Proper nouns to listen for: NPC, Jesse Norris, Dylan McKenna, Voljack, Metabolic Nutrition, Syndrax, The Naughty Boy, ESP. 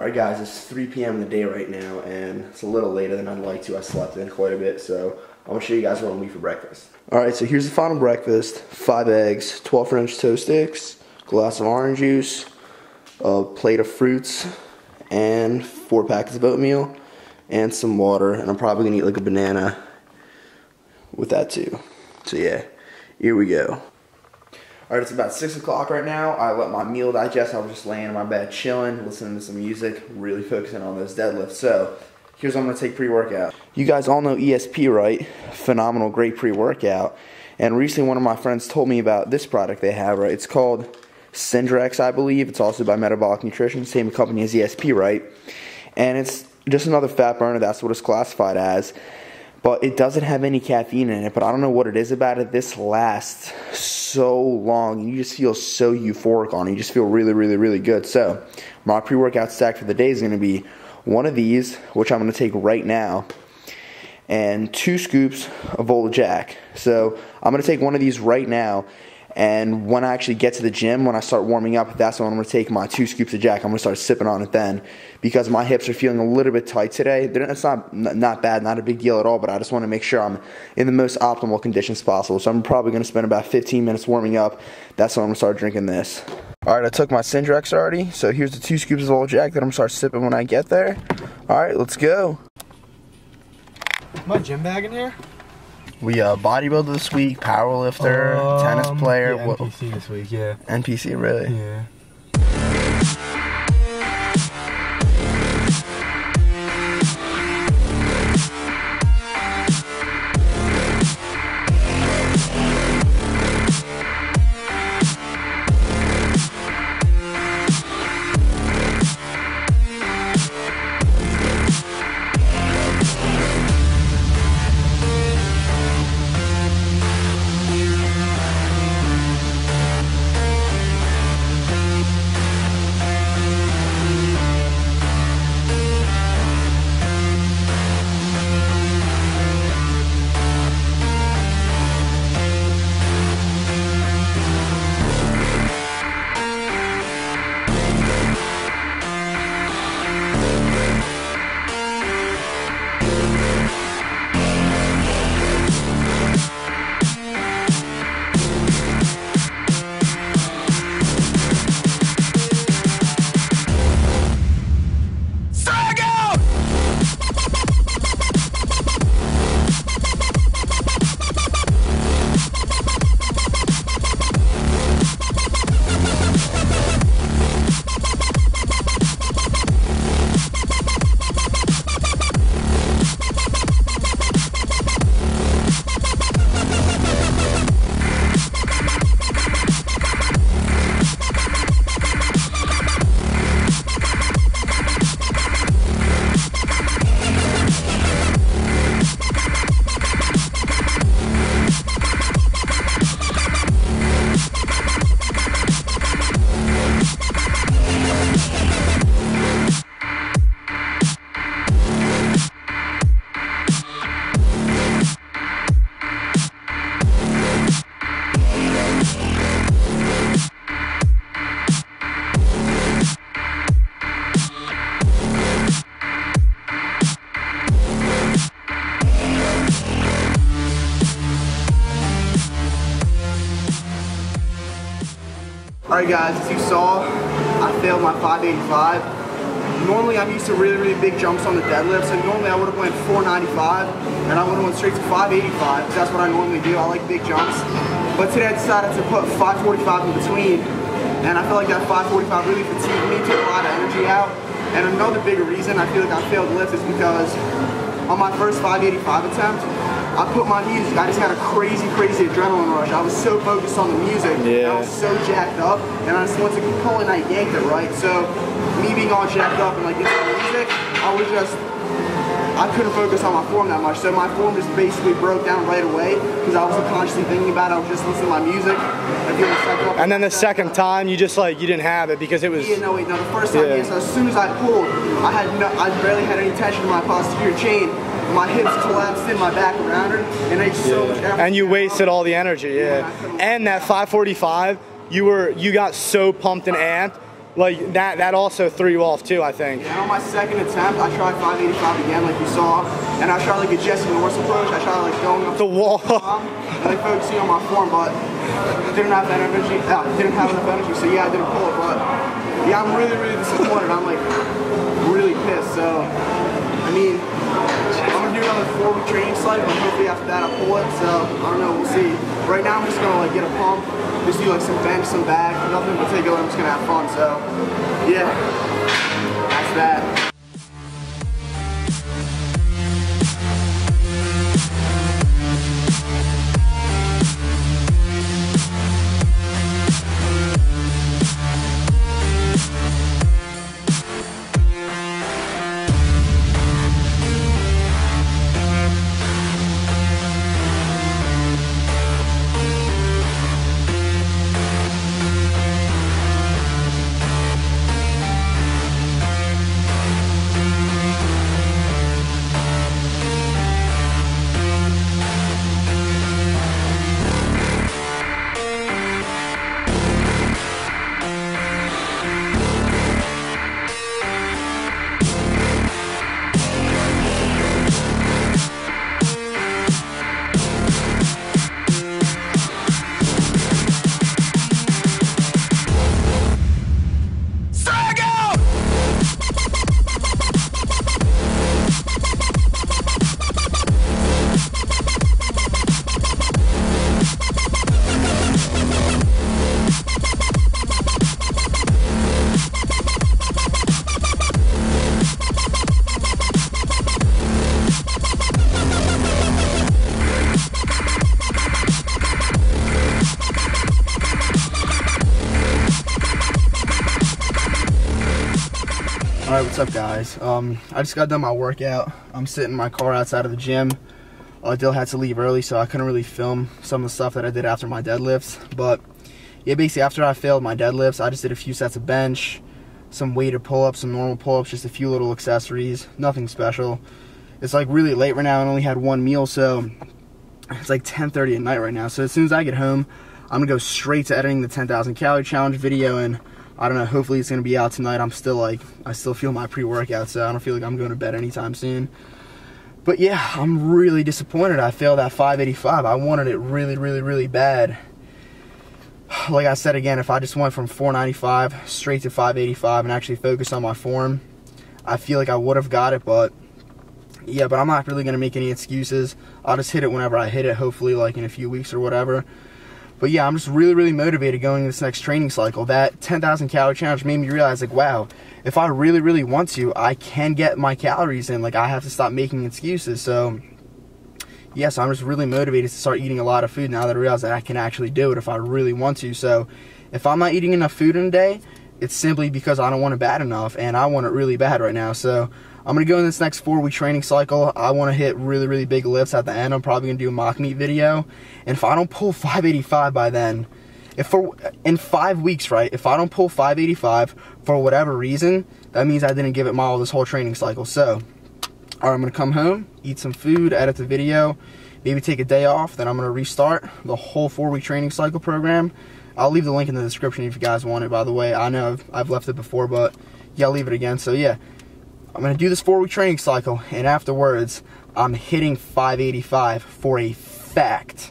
Alright guys, it's 3 p.m. in the day right now, and it's a little later than I'd like to. I slept in quite a bit, so I'm going to show you guys what I'm going to eat for breakfast. Alright, so here's the final breakfast. 5 eggs, 12 French toast sticks, glass of orange juice, a plate of fruits, and 4 packets of oatmeal, and some water, and I'm probably going to eat like a banana with that too. So yeah, here we go. Alright, it's about 6 o'clock right now. I let my meal digest. I was just laying in my bed chilling, listening to some music, really focusing on those deadlifts. So, here's what I'm going to take pre-workout. You guys all know ESP, right? Phenomenal, great pre-workout. And recently one of my friends told me about this product they have, right? It's called Syndrax, I believe. It's also by Metabolic Nutrition, same company as ESP, right? And it's just another fat burner. That's what it's classified as. But it doesn't have any caffeine in it, but I don't know what it is about it. This lasts so long, and you just feel so euphoric on it. You just feel really, really, really good. So my pre-workout stack for the day is going to be one of these, which I'm going to take right now, and 2 scoops of Voljack. So I'm going to take one of these right now, and when I actually get to the gym, when I start warming up, that's when I'm going to take my 2 scoops of Jack. I'm going to start sipping on it then, because my hips are feeling a little bit tight today. It's not bad, not a big deal at all, but I just want to make sure I'm in the most optimal conditions possible. So I'm probably going to spend about 15 minutes warming up. That's when I'm going to start drinking this. Alright, I took my Syndrax already, so here's the 2 scoops of old Jack that I'm going to start sipping when I get there. Alright, let's go. Is my gym bag in here? We bodybuilder this week, powerlifter, tennis player. Yeah, NPC this week, yeah. NPC, really? Yeah. Alright guys, as you saw, I failed my 585. Normally I'm used to really, really big jumps on the deadlift, so normally I would have went 495 and I would have went straight to 585 because that's what I normally do. I like big jumps. But today I decided to put 545 in between, and I feel like that 545 really fatigued me, took a lot of energy out. And another big reason I feel like I failed the lift is because on my first 585 attempt, I put my music, I just had a crazy, crazy adrenaline rush. I was so focused on the music, yeah. I was so jacked up, and I just wanted to keep pulling, I yanked it, right? So, me being all jacked up and like this music, I couldn't focus on my form that much. So my form just basically broke down right away because I wasn't consciously thinking about it, I was just listening to my music. And then the second time, you just like, you didn't have it because it was... Yeah, no, wait, no, the first time, yeah. So as soon as I pulled, I barely had any tension in my posterior chain. My hips collapsed in, my back around her, and I just so much effort. And you wasted all the energy, yeah. And that 545, you got so pumped and amped Like that also threw you off too, I think. Yeah, on my second attempt, I tried 585 again, like you saw, and I tried like a Jesse Norris approach. I tried like going up the wall, and like focusing on my form, but didn't have that energy. Didn't have enough energy, so yeah, I didn't pull it. But yeah, I'm really disappointed. I'm like really pissed. So I mean, I'm gonna do another 4-week training cycle, and hopefully after that I pull it. So I don't know, we'll see. Right now I'm just gonna like get a pump. Just do like some bench, some back, nothing in particular, I'm just gonna have fun, so yeah, that's that. Alright, what's up guys? I just got done my workout. I'm sitting in my car outside of the gym. Dylan had to leave early, so I couldn't really film some of the stuff that I did after my deadlifts. But yeah, basically after I failed my deadlifts, I just did a few sets of bench, some weighted pull-ups, some normal pull-ups, just a few little accessories, nothing special. It's like really late right now. I only had one meal, so it's like 10:30 at night right now. So as soon as I get home, I'm gonna go straight to editing the 10,000 calorie challenge video, and I don't know, hopefully it's gonna be out tonight. I'm still like, I still feel my pre-workout, so I don't feel like I'm going to bed anytime soon. But yeah, I'm really disappointed I failed at 585. I wanted it really bad. Like I said again, if I just went from 495 straight to 585 and actually focused on my form, I feel like I would have got it, but yeah, but I'm not really gonna make any excuses. I'll just hit it whenever I hit it, hopefully like in a few weeks or whatever. But yeah, I'm just really motivated going into this next training cycle. That 10,000 calorie challenge made me realize, like, wow, if I really want to, I can get my calories in. Like, I have to stop making excuses. So, yeah, so I'm just really motivated to start eating a lot of food now that I realize that I can actually do it if I really want to. So, if I'm not eating enough food in a day, it's simply because I don't want it bad enough, and I want it really bad right now. So, I'm going to go in this next 4-week training cycle. I want to hit really big lifts at the end. I'm probably going to do a mock meet video. And if I don't pull 585 by then, in 5 weeks, right, if I don't pull 585 for whatever reason, that means I didn't give it my all this whole training cycle. So, all right, I'm going to come home, eat some food, edit the video, maybe take a day off. Then I'm going to restart the whole 4-week training cycle program. I'll leave the link in the description if you guys want it, by the way. I know I've left it before, but yeah, I'll leave it again. So, yeah. I'm going to do this 4-week training cycle, and afterwards, I'm hitting 585 for a fact.